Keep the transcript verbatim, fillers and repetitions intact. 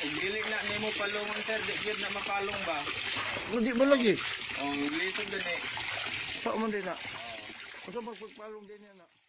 Gilig na nimo palungon sir, di gyud na mapalong ba? Pero di ba lagi? Oh, gilisod din eh. Sa man din na. Usa magpalong din na.